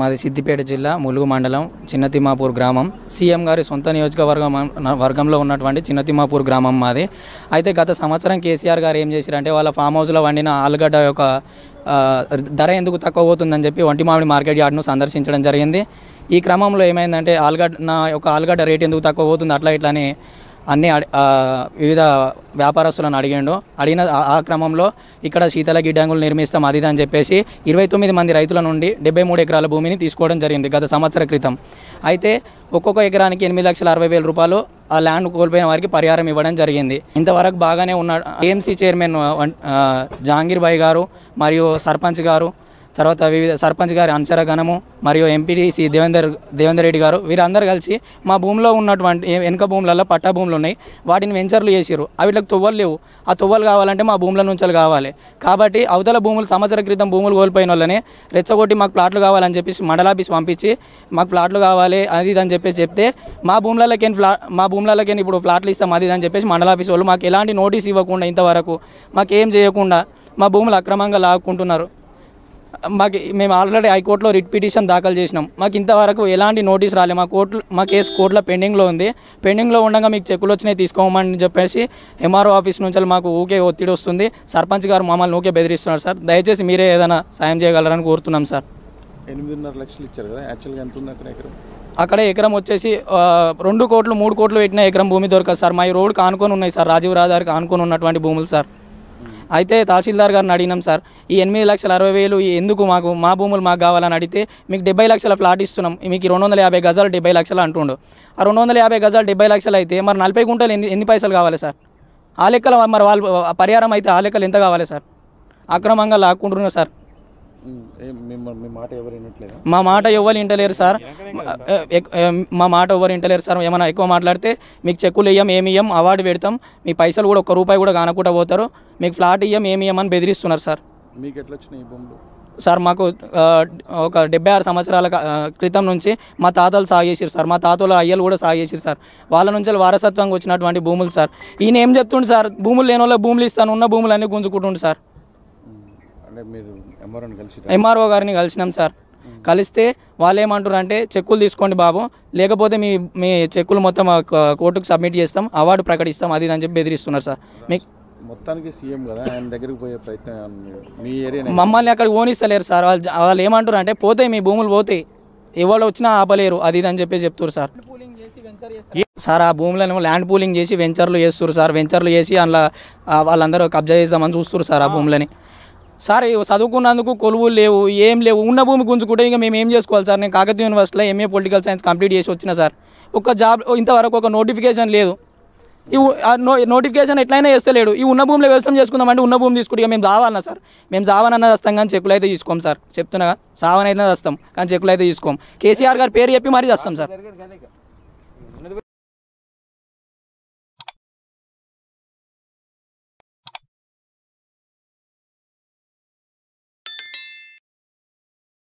మాది సిద్దిపేట జిల్లా ములుగు మండలం చిన్నతిమ్మాపూర్ గ్రామం. సీఎం గారి సొంత నియోజకవర్గంలో ఉన్నటువంటి చిన్నతిమ్మాపూర్ గ్రామం మాది. అయితే గత సంవత్సరం కేసీఆర్ గారు ఏం చేశారంటే వాళ్ళ ఫామ్ హౌస్లో వండిన ఆలుగడ్డ యొక్క ధర ఎందుకు తక్కువ పోతుందని చెప్పి వంటిమామిడి మార్కెట్ యార్డ్ను సందర్శించడం జరిగింది. ఈ క్రమంలో ఏమైందంటే ఆలుగడ్డ రేట్ ఎందుకు తక్కువ పోతుంది అట్లా ఇట్లానే అన్ని వివిధ వ్యాపారస్తులను అడిగాడు. అడిగిన ఆ క్రమంలో ఇక్కడ శీతల గిడ్డంగులు నిర్మిస్తాం అది అని చెప్పేసి 29 మంది రైతుల నుండి 73 ఎకరాల భూమిని తీసుకోవడం జరిగింది గత సంవత్సర క్రితం. అయితే ఒక్కొక్క ఎకరానికి 8,60,000 రూపాయలు ఆ ల్యాండ్ కోల్పోయిన వారికి పరిహారం ఇవ్వడం జరిగింది. ఇంతవరకు బాగానే ఉన్న ఏఎంసీ చైర్మన్ జాంగీర్ భాయ్ గారు మరియు సర్పంచ్ గారు, తర్వాత వివిధ సర్పంచ్ గారి అంచరగణము మరియు ఎంపీటీసీ దేవేందర్ రెడ్డి గారు వీరందరూ కలిసి మా భూమిలో ఉన్నటువంటి వెనుక భూములలో పట్టా భూములు ఉన్నాయి, వాటిని వెంచర్లు చేసారు. అవిట్లకు తొవ్వలు లేవు. ఆ తొవ్వలు కావాలంటే మా భూముల నుంచి కావాలి. కాబట్టి అవతల భూములు సంవత్సర క్రితం భూములు కోల్పోయిన వాళ్ళని రెచ్చగొట్టి మాకు ప్లాట్లు కావాలని చెప్పేసి మండలాఫీస్ పంపించి మాకు ప్లాట్లు కావాలి అది ఇదని చెప్పేసి చెప్తే మా భూములకేం ఇప్పుడు ప్లాట్లు ఇస్తాం అది అని చెప్పేసి మండలాఫీస్ వాళ్ళు మాకు ఎలాంటి నోటీస్ ఇవ్వకుండా ఇంతవరకు మాకేం చేయకుండా మా భూములు అక్రమంగా లాక్కుంటున్నారు. మేము ఆల్రెడీ హైకోర్టులో రిట్ పిటిషన్ దాఖలు చేసినాం. మాకు ఇంతవరకు ఎలాంటి నోటీస్ రాలేదు. మా కేసు కోర్టులో పెండింగ్లో ఉంది. పెండింగ్లో ఉండగా మీకు చెక్కులు వచ్చినాయి తీసుకోమని చెప్పేసి ఎంఆర్ఓ ఆఫీస్ నుంచి మాకు ఊకే ఒత్తిడి వస్తుంది. సర్పంచ్ గారు మమ్మల్ని ఊకే బెదిరిస్తున్నారు సార్. దయచేసి మీరే ఏదైనా సాయం చేయగలరని కోరుతున్నాం సార్. 8,50,00,000 ఇచ్చారు కదా, యాక్చువల్గా ఎంత ఉంది అక్కడ ఎకరం వచ్చేసి 2 కోట్లు 3 కోట్లు పెట్టిన ఎకరం భూమి దొరకదు సార్. మా రోడ్డు కానుకొని ఉన్నాయి సార్, రాజీవ్ రహదారికి ఆనుకొని ఉన్నటువంటి భూములు సార్. అయితే తహసీల్దార్ గారిని అడిగినాం సార్, ఈ 8,60,000 ఎందుకు మాకు మా భూములు మాకు కావాలని అడిగితే మీకు 70 లక్షల ఫ్లాట్ ఇస్తున్నాం, మీకు 250 గజాలు 70 లక్షలు అంటుండు. ఆ 250 గజాలు 70 లక్షలు అయితే మరి 40 గుంటలు ఎన్ని పైసలు కావాలి సార్? ఆ లెక్కలు మరి వాళ్ళు పరిహారం అయితే ఆ లెక్కలు ఎంత కావాలి సార్? అక్రమంగా లాక్కుంటున్నారు సార్. మా మాట ఎవరు వింటలేరు సార్. ఏమైనా ఎక్కువ మాట్లాడితే మీకు చెక్కులు ఇయ్యం, ఏమి ఇయ్యం, అవార్డు పెడతాం, మీ పైసలు కూడా ఒక్క రూపాయి కూడా కానకుండా పోతారు, మీకు ఫ్లాట్ ఇయ్యం, ఏమి ఇయ్యమని బెదిరిస్తున్నారు సార్. మీకు ఎట్లా వచ్చినాయి ఈ భూములు సార్? మాకు ఒక 76 సంవత్సరాల క్రితం నుంచి మా తాతలు సాగు చేసారు సార్. మా తాతలు అయ్యలు కూడా సాగు చేసారు సార్. వాళ్ళ నుంచి వారసత్వంగా వచ్చినటువంటి భూములు సార్. ఈయన ఏం చెప్తుండు సార్, భూములు లేని వాళ్ళ భూములు ఇస్తాను, ఉన్న భూములు అన్నీ గుంజుకుంటుండు సార్. ఎంఆర్ఓ గారిని కలిసినాం సార్. కలిస్తే వాళ్ళు ఏమంటారు అంటే చెక్కులు తీసుకోండి బాబు, లేకపోతే మీ చెక్కులు మొత్తం కోర్టుకు సబ్మిట్ చేస్తాం, అవార్డు ప్రకటిస్తాం అది అని చెప్పి బెదిరిస్తున్నారు సార్. మీకు మొత్తానికి సీఎం కదా, ఆయన దగ్గరికి పోయే ప్రయత్నం మమ్మల్ని అక్కడ ఓనిస్తలేరు సార్. వాళ్ళు ఏమంటారు అంటే పోతే మీ భూములు పోతాయి, ఎవరు వచ్చినా ఆపలేరు అది అని చెప్పి చెప్తారు సార్. సార్ ఆ భూములను ల్యాండ్ పూలింగ్ చేసి వెంచర్లు చేస్తారు సార్. వెంచర్లు చేసి అందులో వాళ్ళందరూ కబ్జా చేస్తామని చూస్తారు సార్. ఆ భూములని సార్ చదువుకున్నందుకు కొలువులు లేవు, ఏం లేవు, ఉన్న భూమి గుంజుకుంటే ఇంకా మేము ఏం చేసుకోవాలి సార్? నేను కాకతీయ యూనివర్సిటీలో ఎంఏ పొలిటికల్ సైన్స్ కంప్లీట్ చేసి వచ్చిన సార్. ఒక్క జాబ్ ఇంతవరకు ఒక నోటిఫికేషన్ లేదు. ఇవి నోటిఫికేషన్ ఎట్లయినా వేస్తలేడు. ఈ ఉన్న భూమిలో వ్యవసాయం చేసుకుందామంటే ఉన్న భూమి తీసుకుంటే మేము రావాలన్నా సార్. మేము సావనన్నా వస్తాం కానీ చెక్కులు అయితే తీసుకోం సార్. చెప్తున్నా సావనైనా వస్తాం కానీ చెక్కులు అయితే తీసుకోం. కేసీఆర్ గారు పేరు చెప్పి మరీ వస్తాం సార్.